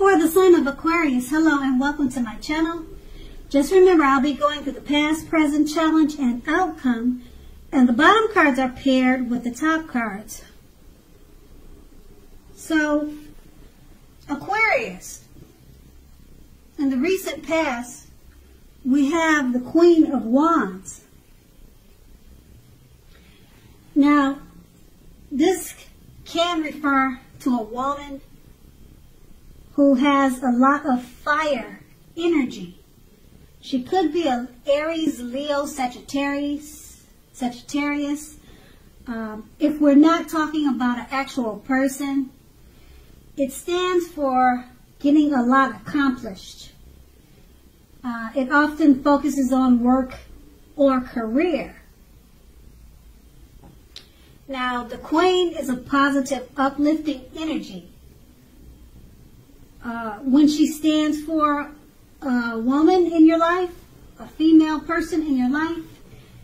For the sign of Aquarius, hello and welcome to my channel. Just remember, I'll be going through the past, present, challenge, and outcome. And the bottom cards are paired with the top cards. So, Aquarius. In the recent past, we have the Queen of Wands. Now, this can refer to a woman who has a lot of fire energy. She could be an Aries, Leo, Sagittarius. If we're not talking about an actual person, it stands for getting a lot accomplished. It often focuses on work or career. Now, the Queen is a positive, uplifting energy. When she stands for a woman in your life, a female person in your life,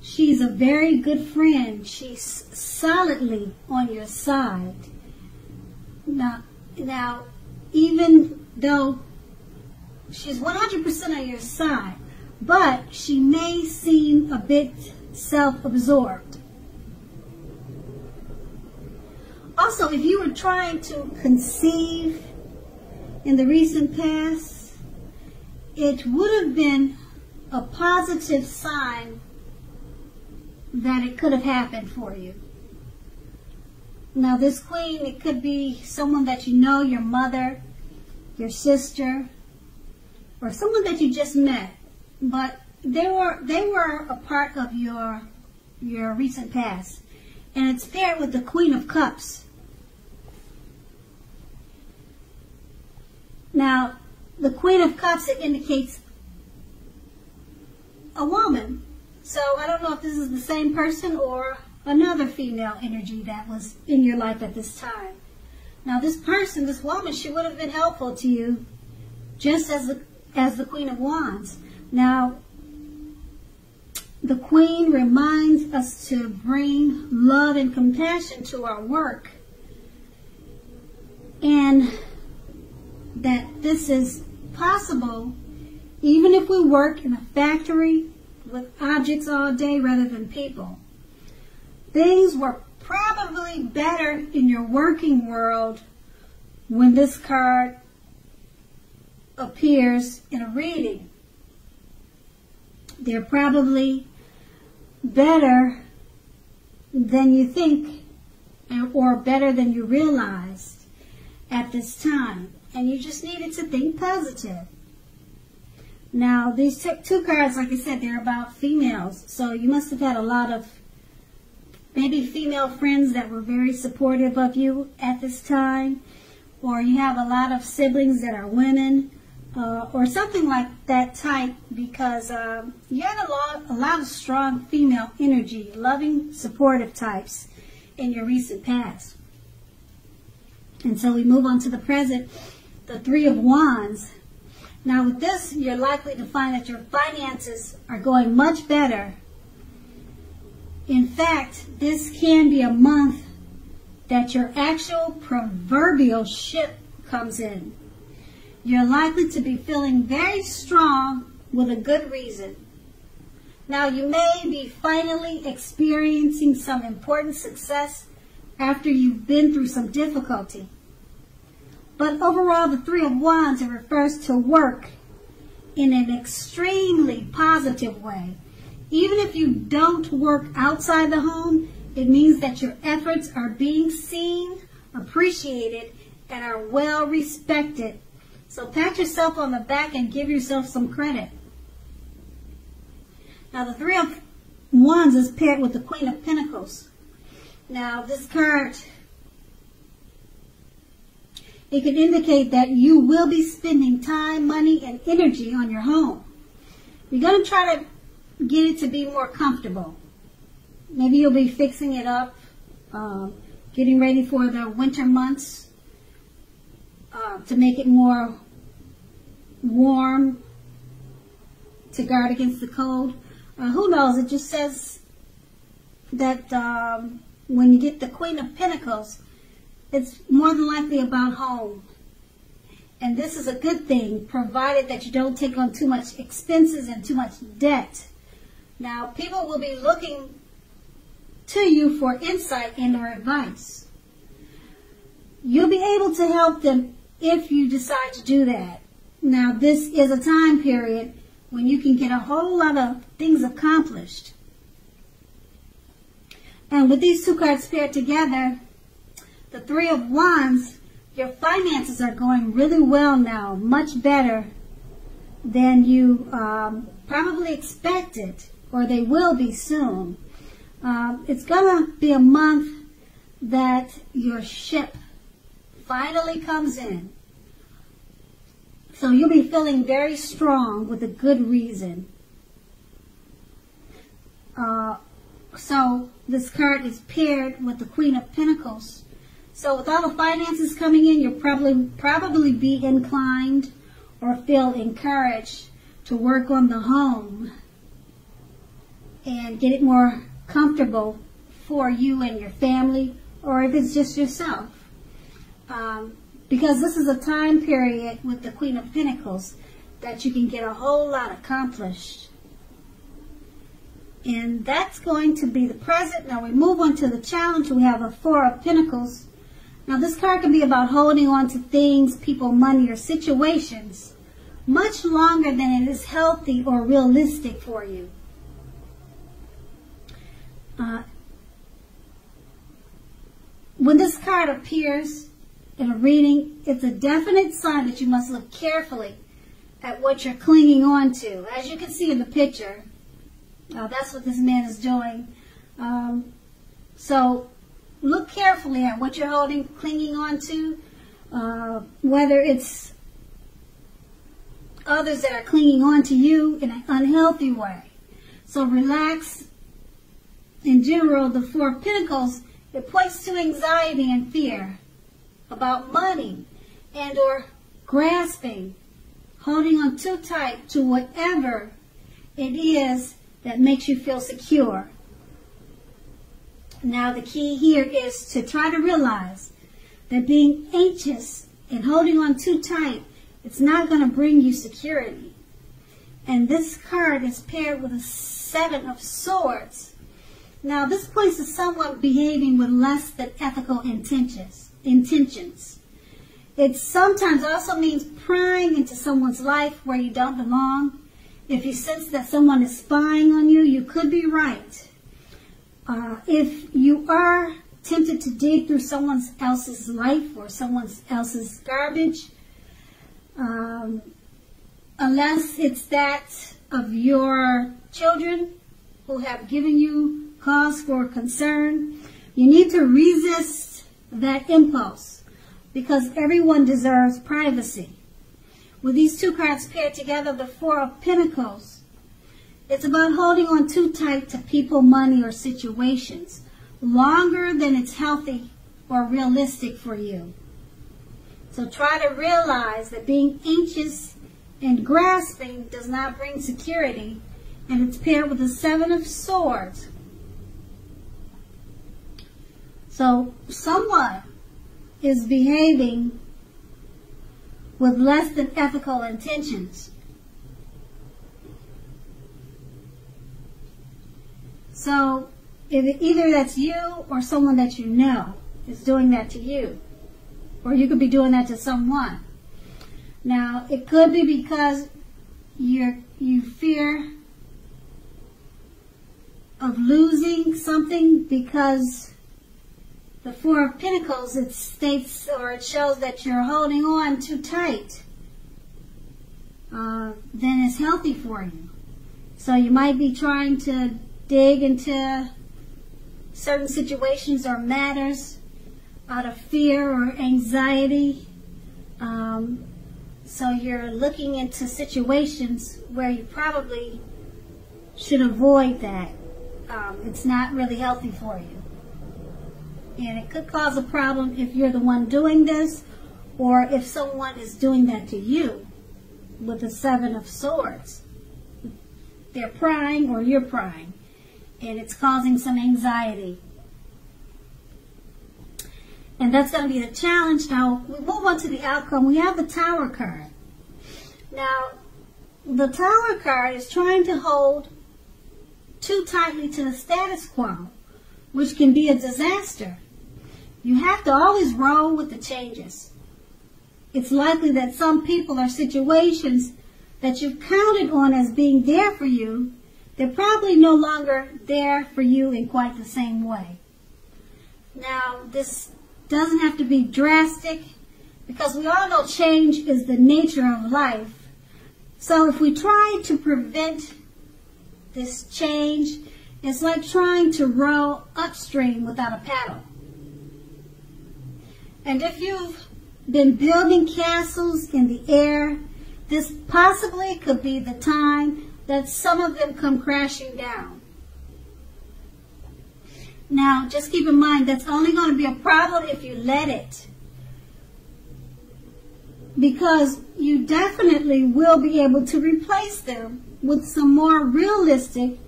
she's a very good friend. She's solidly on your side. Now even though she's 100% on your side, but she may seem a bit self-absorbed. Also, if you were trying to conceive in the recent past, it would have been a positive sign that it could have happened for you. Now, this queen, it could be someone that you know, your mother, your sister, or someone that you just met, but they were a part of your recent past. And it's paired with the Queen of Cups. Now, the Queen of Cups, it indicates a woman. So I don't know if this is the same person or another female energy that was in your life at this time. Now this person, this woman, she would have been helpful to you just as the Queen of Wands. Now, the Queen reminds us to bring love and compassion to our work. And that this is possible even if we work in a factory with objects all day rather than people. Things were probably better in your working world when this card appears in a reading. They're probably better than you think or better than you realized at this time. And you just needed to think positive. Now, these two cards, like I said, they're about females. So you must have had a lot of maybe female friends that were very supportive of you at this time. Or you have a lot of siblings that are women or something like that type, because you had a lot of strong female energy, loving, supportive types in your recent past. And so we move on to the present. The Three of Wands. Now with this, you're likely to find that your finances are going much better. In fact, this can be a month that your actual proverbial ship comes in. You're likely to be feeling very strong with a good reason. Now you may be finally experiencing some important success after you've been through some difficulty. But overall, the Three of Wands, it refers to work in an extremely positive way. Even if you don't work outside the home, it means that your efforts are being seen, appreciated, and are well respected. So pat yourself on the back and give yourself some credit. Now, the Three of Wands is paired with the Queen of Pentacles. Now, this card, it could indicate that you will be spending time, money, and energy on your home. You're going to try to get it to be more comfortable. Maybe you'll be fixing it up, getting ready for the winter months to make it more warm, to guard against the cold. Who knows? It just says that when you get the Queen of Pentacles, it's more than likely about home And this is a good thing, provided that you don't take on too much expenses and too much debt. Now, people will be looking to you for insight and or advice. You'll be able to help them if you decide to do that. Now, this is a time period when you can get a whole lot of things accomplished. And with these two cards paired together, the Three of Wands, your finances are going really well now, much better than you probably expected, or they will be soon. It's going to be a month that your ship finally comes in. So you'll be feeling very strong with a good reason. So this card is paired with the Queen of Pentacles. So with all the finances coming in, you'll probably be inclined or feel encouraged to work on the home and get it more comfortable for you and your family, or if it's just yourself. Because this is a time period with the Queen of Pentacles that you can get a whole lot accomplished. And that's going to be the present. Now we move on to the challenge. We have a Four of Pentacles. Now this card can be about holding on to things, people, money, or situations much longer than it is healthy or realistic for you. When this card appears in a reading, it's a definite sign that you must look carefully at what you're clinging on to. As you can see in the picture, that's what this man is doing. So look carefully at what you're holding, clinging on to, whether it's others that are clinging on to you in an unhealthy way. So relax. In general, the Four of Pentacles, it points to anxiety and fear about money and or grasping, holding on too tight to whatever it is that makes you feel secure. Now the key here is to try to realize that being anxious and holding on too tight, it's not going to bring you security. And this card is paired with a Seven of Swords. Now this points to someone behaving with less than ethical intentions. It sometimes also means prying into someone's life where you don't belong. If you sense that someone is spying on you, you could be right. If you are tempted to dig through someone else's life or someone else's garbage, unless it's that of your children who have given you cause for concern, you need to resist that impulse because everyone deserves privacy. With these two cards paired together, the Four of Pentacles, it's about holding on too tight to people, money, or situations longer than it's healthy or realistic for you. So try to realize that being anxious and grasping does not bring security, and it's paired with the Seven of Swords. So someone is behaving with less than ethical intentions. So if either that's you or someone that you know is doing that to you, or you could be doing that to someone. Now it could be because you fear of losing something, because the Four of Pentacles, it states or it shows that you're holding on too tight than is healthy for you. So you might be trying to dig into certain situations or matters out of fear or anxiety. So you're looking into situations where you probably should avoid that. It's not really healthy for you. And it could cause a problem if you're the one doing this, or if someone is doing that to you with the Seven of Swords. They're prying or you're prying, and it's causing some anxiety. And that's going to be a challenge. Now, we move on to the outcome. We have the Tower card. Now, the Tower card is trying to hold too tightly to the status quo, which can be a disaster. You have to always roll with the changes. It's likely that some people or situations that you've counted on as being there for you, they're probably no longer there for you in quite the same way. Now, this doesn't have to be drastic, because we all know change is the nature of life. So if we try to prevent this change, it's like trying to row upstream without a paddle. And if you've been building castles in the air, this possibly could be the time that some of them come crashing down. Now, just keep in mind, that's only going to be a problem if you let it, because you definitely will be able to replace them with some more realistic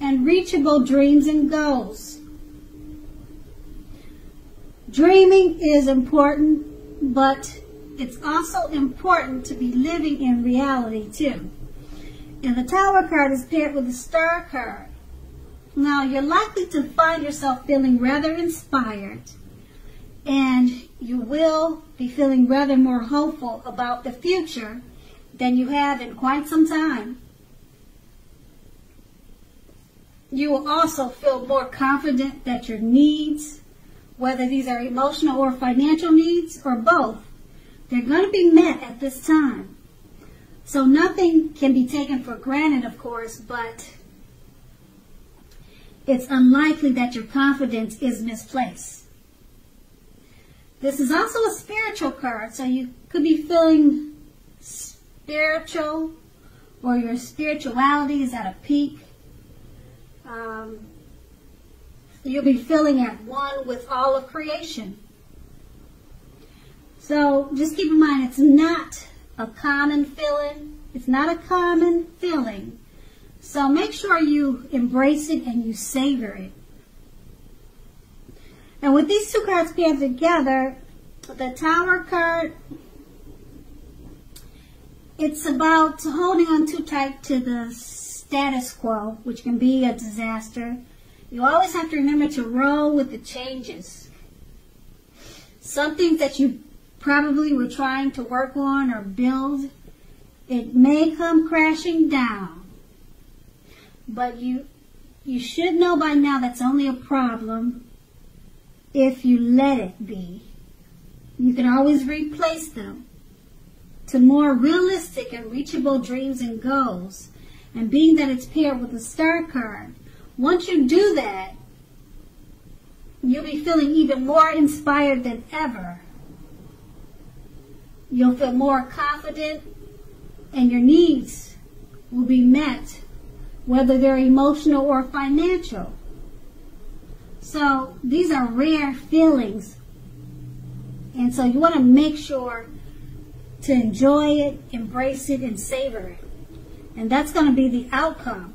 and reachable dreams and goals. Dreaming is important, but it's also important to be living in reality too. And the Tower card is paired with the Star card. Now, you're likely to find yourself feeling rather inspired, and you will be feeling rather more hopeful about the future than you have in quite some time. You will also feel more confident that your needs, whether these are emotional or financial needs or both, they're going to be met at this time. So nothing can be taken for granted, of course, but it's unlikely that your confidence is misplaced. This is also a spiritual card, so you could be feeling spiritual, or your spirituality is at a peak. You'll be feeling at one with all of creation. So just keep in mind, it's not a common feeling. It's not a common feeling. So make sure you embrace it and you savor it. And with these two cards paired together, the Tower card, it's about holding on too tight to the status quo, which can be a disaster. You always have to remember to roll with the changes. Some things that you probably were trying to work on or build, it may come crashing down. But you should know by now that's only a problem if you let it be. You can always replace them to more realistic and reachable dreams and goals. And being that it's paired with the Star card, once you do that, you'll be feeling even more inspired than ever. You'll feel more confident, and your needs will be met, whether they're emotional or financial. So these are rare feelings, and so you want to make sure to enjoy it, embrace it, and savor it. And that's going to be the outcome.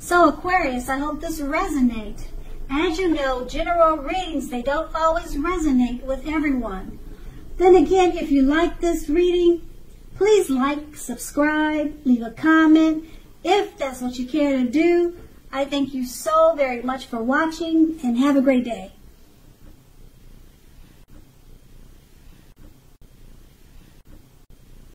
So Aquarius, I hope this resonates. As you know, general readings, they don't always resonate with everyone. Then again, if you like this reading, please like, subscribe, leave a comment, if that's what you care to do. I thank you so very much for watching, and have a great day.